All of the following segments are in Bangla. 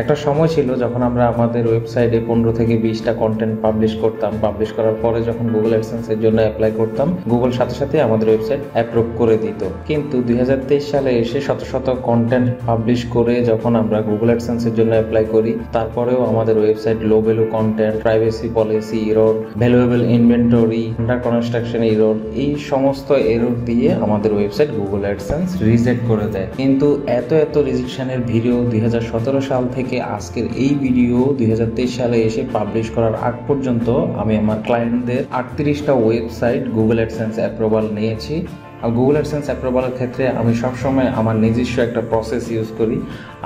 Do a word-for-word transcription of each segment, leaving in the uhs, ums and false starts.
একটা সময় ছিল যখন আমরা আমাদের ওয়েবসাইটে পনেরো থেকে বিশটা কন্টেন্ট পাবলিশ করতাম, পাবলিশ করার পরে যখন গুগল অ্যাডসেন্সের জন্য অ্যাপ্লাই করতাম, গুগল সাথে সাথে আমাদের ওয়েবসাইট অ্যাপ্রুভ করে দিত। কিন্তু দুই হাজার তেইশ সালে এসে শত শত কন্টেন্ট পাবলিশ করে যখন আমরা গুগল অ্যাডসেন্সের জন্য অ্যাপ্লাই করি, তারপরেও আমাদের website low value content, privacy policy error, valuable inventory, under construction error, এই সমস্ত এরর দিয়ে আমাদের ওয়েবসাইট গুগল অ্যাডসেন্স রিজেক্ট করে দেয়। কিন্তু এত এত রিজেকশনের ভিডিও দুই হাজার সতেরো সাল থেকে আজকের এই ভিডিও দুই হাজার তেইশ সালে এসে পাবলিশ করার আগ পর্যন্ত আমি আমার ক্লায়েন্টদের আটত্রিশটা ওয়েবসাইট গুগল অ্যাডসেন্স অ্যাপ্রুভাল নিয়েছি। আর গুগল অ্যাডসেন্স অ্যাপ্রুভালের ক্ষেত্রে আমি সবসময় আমার নিজস্ব একটা প্রসেস ইউজ করি।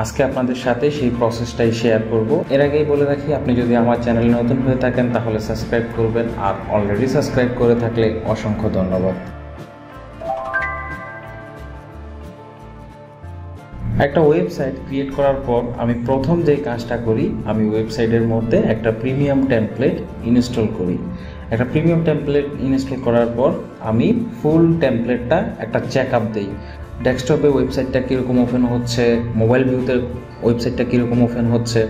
আজকে আপনাদের সাথে সেই প্রসেসটাই শেয়ার করব। এর আগেই বলে রাখি, আপনি যদি আমার চ্যানেলে নতুন হয়ে থাকেন তাহলে সাবস্ক্রাইব করবেন, আর অলরেডি সাবস্ক্রাইব করে থাকলে অসংখ্য ধন্যবাদ। একটা ওয়েবসাইট ক্রিয়েট করার পর আমি প্রথম যে কাজটা করি, আমি ওয়েবসাইটের মধ্যে একটা প্রিমিয়াম টেমপ্লেট ইনস্টল করি। একটা প্রিমিয়াম টেমপ্লেট ইনস্টল করার পর আমি ফুল টেমপ্লেটটা একটা চেক আপ দিই। ডেস্কটপে ওয়েবসাইটটা কীরকম ওপেন হচ্ছে, মোবাইল ভিউতে ওয়েবসাইটটা কীরকম ওপেন হচ্ছে,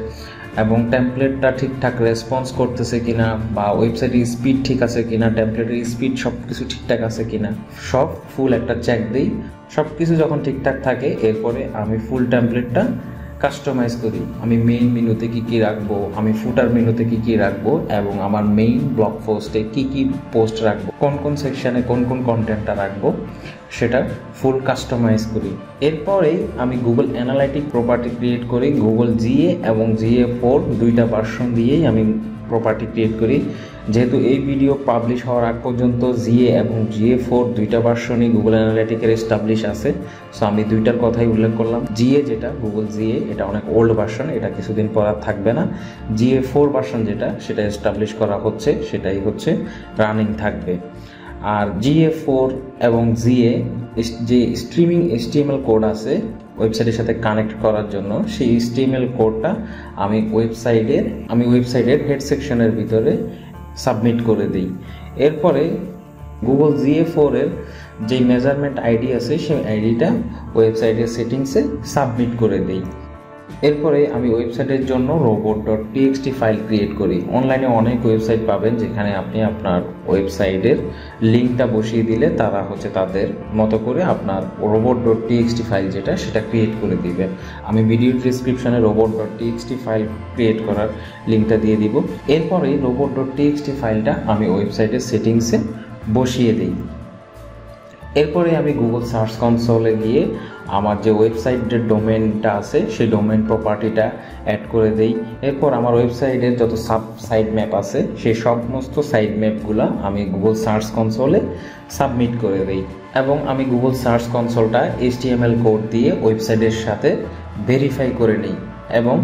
এবং টেমপ্লেটটা ঠিকঠাক রেসপন্স করতেছে কিনা, বা ওয়েবসাইটের স্পিড ঠিক আছে কিনা, টেমপ্লেটের স্পিড সব কিছু ঠিকঠাক আছে কিনা, সব ফুল একটা চেক দিই। সব কিছু যখন ঠিকঠাক থাকে এরপরে আমি ফুল টেমপ্লেটটা কাস্টমাইজ করি। আমি মেইন মেনুতে কী কী রাখবো, আমি ফুটার মেনুতে কী কী রাখবো, এবং আমার মেইন ব্লগ পোস্টে কী কী পোস্ট রাখবো, কোন কোন সেকশানে কোন কোন কন্টেন্টটা রাখবো, সেটা ফুল কাস্টমাইজ করি। এরপরেই আমি গুগল অ্যানালাইটিক প্রপার্টি ক্রিয়েট করি। গুগল জিএ এবং জিএ ফোর দুইটা ভার্সন দিয়েই আমি প্রপার্টি ক্রিয়েট করি। যেহেতু এই ভিডিও পাবলিশ হওয়ার আগ পর্যন্ত জিএ এবং জিএ ফোর দুইটা ভার্সনই গুগল অ্যানালিটিকের এস্টাবলিশ আছে, সো আমি দুইটার কথাই উল্লেখ করলাম। জিএ যেটা গুগল জিএ, এটা অনেক ওল্ড ভার্সন, এটা কিছুদিন পর আর থাকবে না। জিএ ফোর ভার্সন যেটা, সেটা এস্টাবলিশ করা হচ্ছে, সেটাই হচ্ছে রানিং থাকবে। আর জিএ ফোর এবং জিএ যে স্ট্রিমিং এইচটিএমএল কোড আছে ওয়েবসাইটের সাথে কানেক্ট করার জন্য, সেই এইচটিএমএল কোডটা আমি ওয়েবসাইটের আমি ওয়েবসাইটের হেড সেকশনের ভিতরে সাবমিট করে দিই। এরপরে গুগল জিএ ফোরের যে মেজারমেন্ট আইডি আছে, সেই আইডিটা ওয়েবসাইটের সেটিংসে সাবমিট করে দিই। এরপরে আমি ওয়েবসাইটের জন্য robot dot TXT file create করি। অনলাইনে অনেক ওয়েবসাইট পাবেন যেখানে আপনি আপনার ওয়েবসাইটের লিঙ্কটা বসিয়ে দিলে তারা হচ্ছে তাদের মতো করে আপনার রোবট ডট টিএক্সটি ফাইল যেটা, সেটা ক্রিয়েট করে দিবেন। আমি ভিডিও ডিসক্রিপশানে robot dot TXT file create করার লিঙ্কটা দিয়ে দিব। এরপরে রোবট ডট টিএক্সটি ফাইলটা আমি ওয়েবসাইটের সেটিংসে বসিয়ে দিই। এরপরে আমি গুগল সার্চ কনসোলে গিয়ে আমার যে ওয়েবসাইটের ডোমেনটা আছে, সেই ডোমেন প্রপার্টিটা অ্যাড করে দিই। এরপর আমার ওয়েবসাইটের যত সাব সাইড ম্যাপ আছে, সেই সমস্ত সাইড ম্যাপগুলো আমি গুগল সার্চ কনসোলে সাবমিট করে দিই, এবং আমি গুগল সার্চ কনসোলটা এইচটিএমএল কোড দিয়ে ওয়েবসাইটের সাথে ভেরিফাই করে নিই, এবং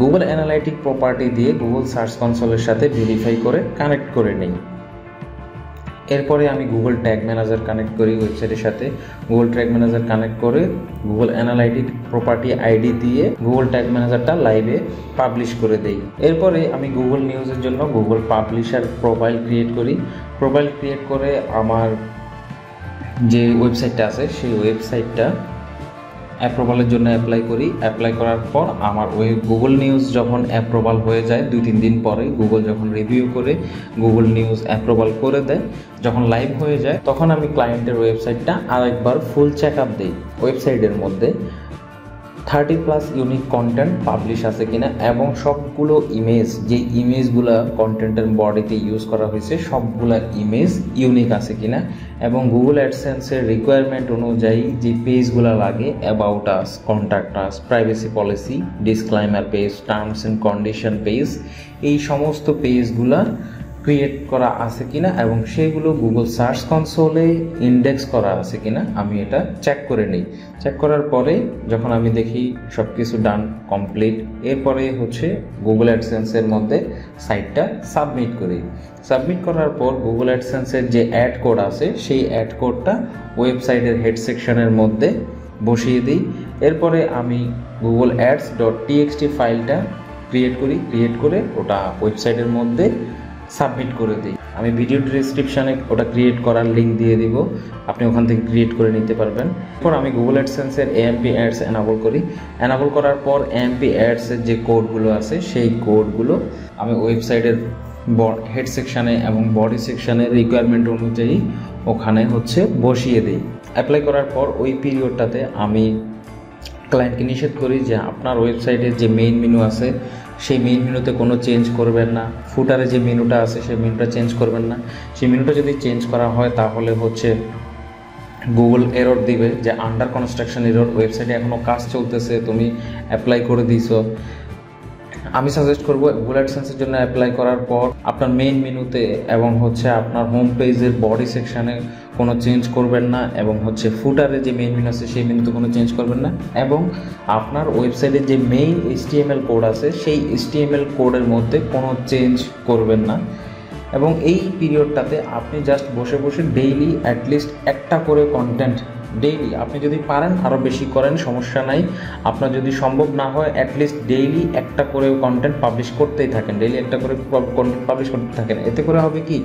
গুগল অ্যানালাইটিক প্রপার্টি দিয়ে গুগল সার্চ কনসোলের সাথে ভেরিফাই করে কানেক্ট করে নিই। এরপরে আমি গুগল ট্যাগ ম্যানেজার কানেক্ট করি ওয়েবসাইটের সাথে। গুগল ট্যাগ ম্যানেজার কানেক্ট করে গুগল অ্যানালাইটিক প্রপার্টি আইডি দিয়ে গুগল ট্যাগ ম্যানেজারটা লাইভে পাবলিশ করে দেই। এরপরে আমি গুগল নিউজের জন্য গুগল পাবলিশার প্রোফাইল ক্রিয়েট করি। প্রোফাইল ক্রিয়েট করে আমার যে ওয়েবসাইটটা আছে, সেই ওয়েবসাইটটা অ্যাপ্রুভালের জন্য অ্যাপ্লাই করি। অ্যাপ্লাই করার পর আমার ওই গুগল নিউজ যখন অ্যাপ্রুভাল হয়ে যায়, দুই তিন দিন পরে গুগল যখন রিভিউ করে গুগল নিউজ অ্যাপ্রুভাল করে দেয়, যখন লাইভ হয়ে যায়, তখন আমি ক্লায়েন্টের ওয়েবসাইটটা আরেকবার ফুল চেক আপ দিই। ওয়েবসাইটের মধ্যে thirty plus unique content publish আছে কিনা, এবং সবগুলো ইমেজ, যে ইমেজগুলো কন্টেন্টের বডিতে ইউজ করা হয়েছে, সবগুলো ইমেজ ইউনিক আছে কিনা, এবং গুগল অ্যাডসেন্সের রিকোয়ারমেন্ট অনুযায়ী যে পেজগুলো লাগে, about us, contact us, privacy policy, disclaimer page, terms and condition page, এই সমস্ত পেজগুলো ক্রিয়েট করা আছে কিনা, এবং সেগুলো গুগল সার্চ কনসোলে ইন্ডেক্স করা আছে কিনা, আমি এটা চেক করে নিই। চেক করার পরে যখন আমি দেখি সব কিছু ডান কমপ্লিট, এরপরে হচ্ছে গুগল অ্যাডসেন্সের মধ্যে সাইটটা সাবমিট করি। সাবমিট করার পর গুগল অ্যাডসেন্সের যে অ্যাড কোড আছে, সেই অ্যাড কোডটা ওয়েবসাইটের হেড সেকশনের মধ্যে বসিয়ে দিই। এরপরে আমি গুগল অ্যাডস ডট টিএক্সটি ফাইলটা ক্রিয়েট করি। ক্রিয়েট করে ওটা ওয়েবসাইটের মধ্যে সাবমিট করে দিই। আমি ভিডিও ডেসক্রিপশানে ওটা ক্রিয়েট করার লিঙ্ক দিয়ে দিব, আপনি ওখান থেকে ক্রিয়েট করে নিতে পারবেন। এরপর আমি গুগল অ্যাডসেন্সের এএমপি অ্যাডস এনাবল করি। এনাবল করার পর এএমপি অ্যাডসের যে কোডগুলো আছে সেই কোডগুলো আমি ওয়েবসাইটের হেড সেকশানে এবং বডি সেকশানের রিকোয়ারমেন্ট অনুযায়ী ওখানে হচ্ছে বসিয়ে দিই। অ্যাপ্লাই করার পর ওই পিরিয়ডটাতে আমি ক্লায়েন্টকে নিষেধ করি যে আপনার ওয়েবসাইটের যে মেইন মেনু আছে সেই মেইন মেনুতে কোনো চেঞ্জ করবেন না, ফুটারে যে মেনুটা আছে সেই মেনুটা চেঞ্জ করবেন না। সেই মেনুটা যদি চেঞ্জ করা হয় তাহলে হচ্ছে গুগল এরর দিবে যে আন্ডার কনস্ট্রাকশন এরর, ওয়েবসাইটে এখনও কাজ চলতেছে, তুমি অ্যাপ্লাই করে দিছো। আমি সাজেস্ট করবো গুগল অ্যাডসেন্সের জন্য অ্যাপ্লাই করার পর আপনার মেইন মেনুতে এবং হচ্ছে আপনার হোম পেজের বডি সেকশানে কোনো চেঞ্জ করবেন না, এবং হচ্ছে ফুটারে যে মেইন মেনু আছে সেই মেনুতে কোনো চেঞ্জ করবেন না, এবং আপনার ওয়েবসাইটের যে মেইন এইচটিএমএল কোড আছে সেই এইচটিএমএল কোডের মধ্যে কোনো চেঞ্জ করবেন না। এবং এই পিরিয়ডটাতে আপনি জাস্ট বসে বসে ডেইলি অ্যাটলিস্ট একটা করে কন্টেন্ট, ডেইলি আপনি যদি পারেন আরও বেশি করেন সমস্যা নাই, আপনার যদি সম্ভব না হয় অ্যাটলিস্ট ডেইলি একটা করে কন্টেন্ট পাবলিশ করতেই থাকেন, ডেইলি একটা করে কন্টেন্ট পাবলিশ করতে থাকেন। এতে করে হবে কি,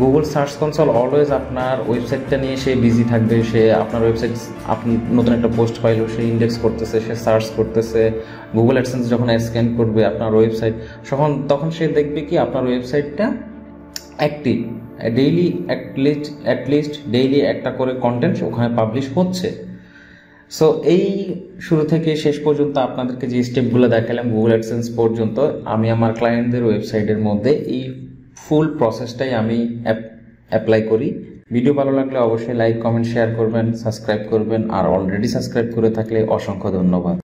গুগল সার্চ কনসোল অলওয়েজ আপনার ওয়েবসাইটটা নিয়ে সে বিজি থাকবে, সে আপনার ওয়েবসাইট আপনি নতুন একটা পোস্ট পাইলো সে ইন্ডেক্স করতেছে, সে সার্চ করতেছে, গুগল অ্যাডসেন্স যখন স্ক্যান করবে আপনার ওয়েবসাইট তখন তখন সে দেখবে কি আপনার ওয়েবসাইটটা active, daily at least at least daily একটা করে কন্টেন্ট ওখানে পাবলিশ হচ্ছে। সো এই শুরু থেকে শেষ পর্যন্ত আপনাদেরকে যে স্টেপগুলো দেখালাম গুগল অ্যাডসেন্স পর্যন্ত, আমি আমার ক্লায়েন্টদের ওয়েবসাইটের মধ্যে এই ফুল প্রসেসটাই আমি অ্যাপ্লাই করি। ভিডিও ভালো লাগলে অবশ্যই লাইক, কমেন্ট, শেয়ার করবেন, সাবস্ক্রাইব করবেন, আর অলরেডি সাবস্ক্রাইব করে থাকলে অসংখ্য ধন্যবাদ।